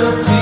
guilty.